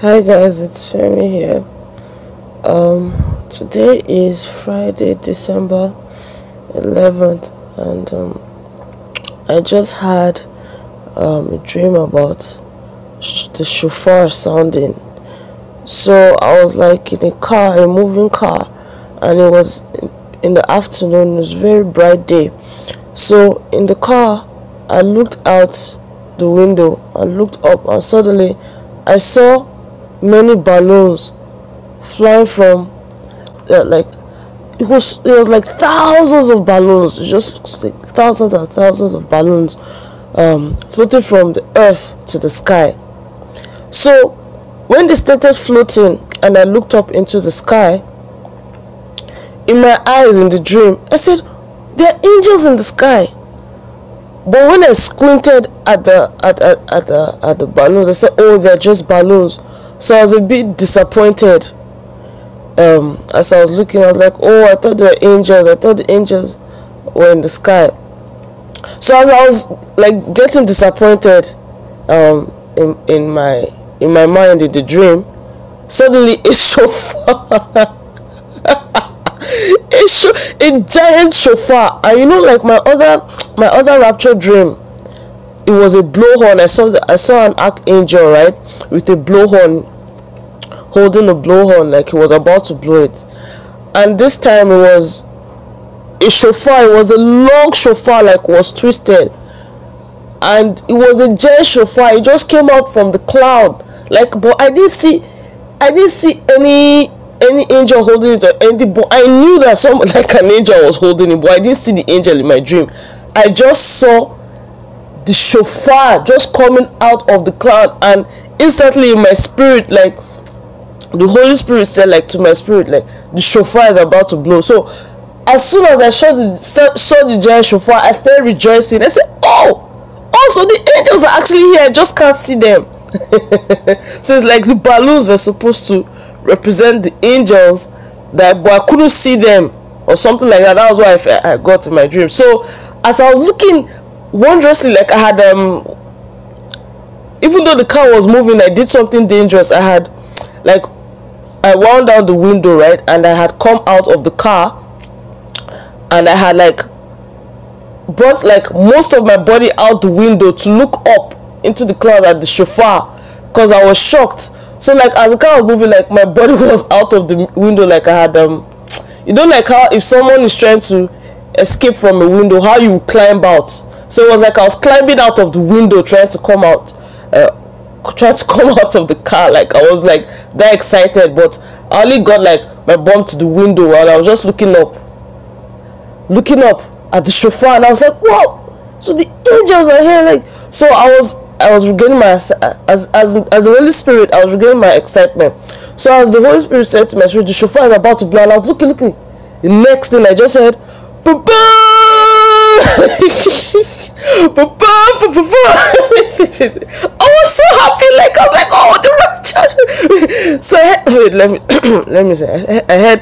Hi guys, it's Femi here. Today is Friday, December 11th, and I just had a dream about the shofar sounding. So I was like in a car, a moving car, and it was in the afternoon. It was a very bright day. So in the car, I looked out the window and looked up, and suddenly I saw many balloons flying from it was like thousands of balloons, just like thousands and thousands of balloons floating from the earth to the sky. So when they started floating and I looked up into the sky, in my eyes, in the dream, I said, there are angels in the sky. But when I squinted at the balloons, I said, oh, they're just balloons. So I was a bit disappointed. As I was looking, I was like, oh, I thought they were angels. I thought the angels were in the sky. So as I was like getting disappointed in my mind in the dream, suddenly it's shofar. A giant shofar. And you know, like my other rapture dream, it was a blowhorn. I saw an archangel, right, with a blowhorn, holding a blowhorn like he was about to blow it. And this time it was a shofar. It was a long shofar, like was twisted, and it was a giant shofar. It just came out from the cloud, like, but I didn't see any angel holding it or anything, but I knew that an angel was holding it, but I didn't see the angel in my dream. I just saw the shofar just coming out of the cloud, and instantly in my spirit, like the Holy Spirit said, like to my spirit, like the shofar is about to blow. So as soon as I saw the giant shofar, I started rejoicing. I said, oh, so the angels are actually here, I just can't see them. So it's like the balloons were supposed to represent the angels, that but I couldn't see them or something like that. That was why I got in my dream. So as I was looking wondrously, like I had even though the car was moving, I did something dangerous. I had like I wound down the window, right, and I had come out of the car, and I had like brought like most of my body out the window to look up into the cloud at the shofar, because I was shocked. So like as the car was moving, like my body was out of the window, like I had you know, like how if someone is trying to escape from a window, how you climb out. So it was like I was climbing out of the window, trying to come out of the car. Like I was like that excited, but I only got like my bum to the window, and I was just looking up at the shofar, and I was like, wow! So the angels are here, like. So I was regaining my, as the Holy Spirit, I was regaining my excitement. So as the Holy Spirit said to my spirit, the shofar is about to blow, and I was looking. The next thing I just heard, I was so happy, like I was like, oh, the rapture. So let me say, I heard,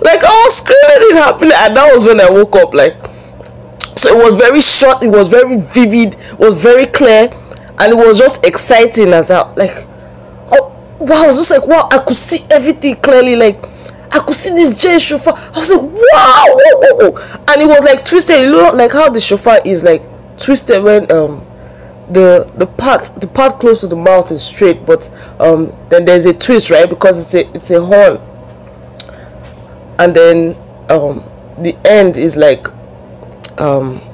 like I was screaming, it happened, and that was when I woke up. Like, so it was very short, it was very vivid, it was very clear, and it was just exciting. As I like, oh wow, I was just like, wow, I could see everything clearly. Like I could see this giant shofar. I was like, wow, whoa. And it was like twisted. You know, like how the shofar is like twisted when the part close to the mouth is straight, but then there's a twist, right? Because it's a horn, and then the end is like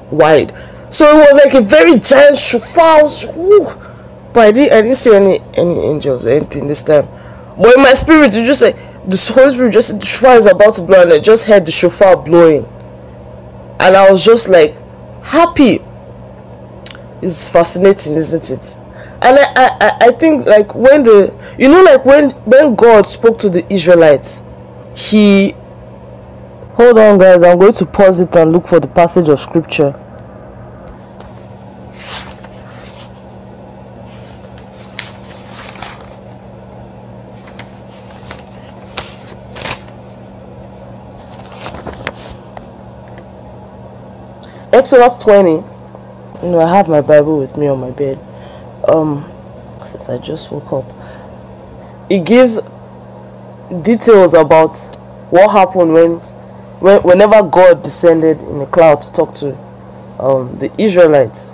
wide. So it was like a very giant shofar. But I didn't see any angels or anything this time. But in my spirit, you just like the Holy Spirit just said the shofar is about to blow, and I just heard the shofar blowing, and I was just like happy. It's fascinating, isn't it? And I think like when the, you know, like when God spoke to the Israelites, he, hold on guys, I'm going to pause it and look for the passage of scripture. Exodus 20. I have my Bible with me on my bed. Since I just woke up. It gives details about what happened whenever God descended in a cloud to talk to the Israelites.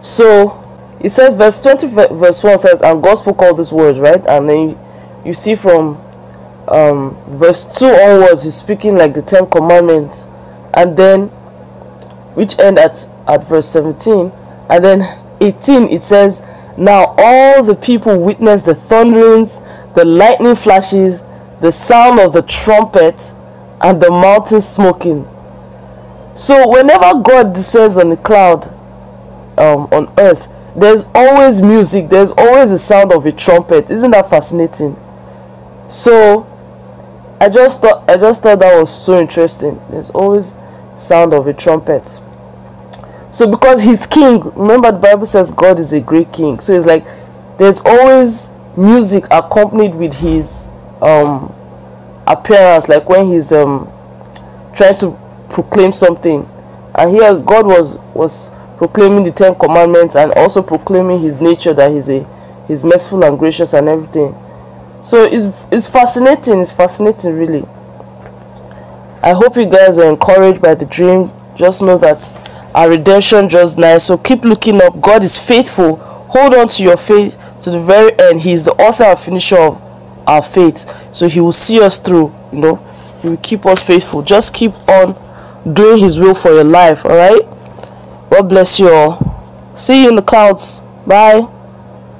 So it says, verse 20, verse 1 says, and God spoke all these words, right? And then you see from verse 2 onwards, he's speaking like the 10 commandments, and then which end at verse 17, and then 18 it says, now all the people witnessed the thunderings, the lightning flashes, the sound of the trumpets, and the mountain smoking. So whenever God descends on the cloud on earth, there's always music, there's always the sound of a trumpet. Isn't that fascinating? So I just thought that was so interesting. There's always sound of a trumpet. So because he's king, remember the Bible says God is a great king. So it's like there's always music accompanied with his appearance, like when he's trying to proclaim something. And here God was proclaiming the 10 commandments and also proclaiming his nature, that he's merciful and gracious and everything. So it's fascinating. It's fascinating, really. I hope you guys were encouraged by the dream. Just know that our redemption draws nigh. So keep looking up. God is faithful. Hold on to your faith to the very end. He is the author and finisher of our faith. So he will see us through, He will keep us faithful. Just keep on doing his will for your life, all right? God bless you all. See you in the clouds. Bye.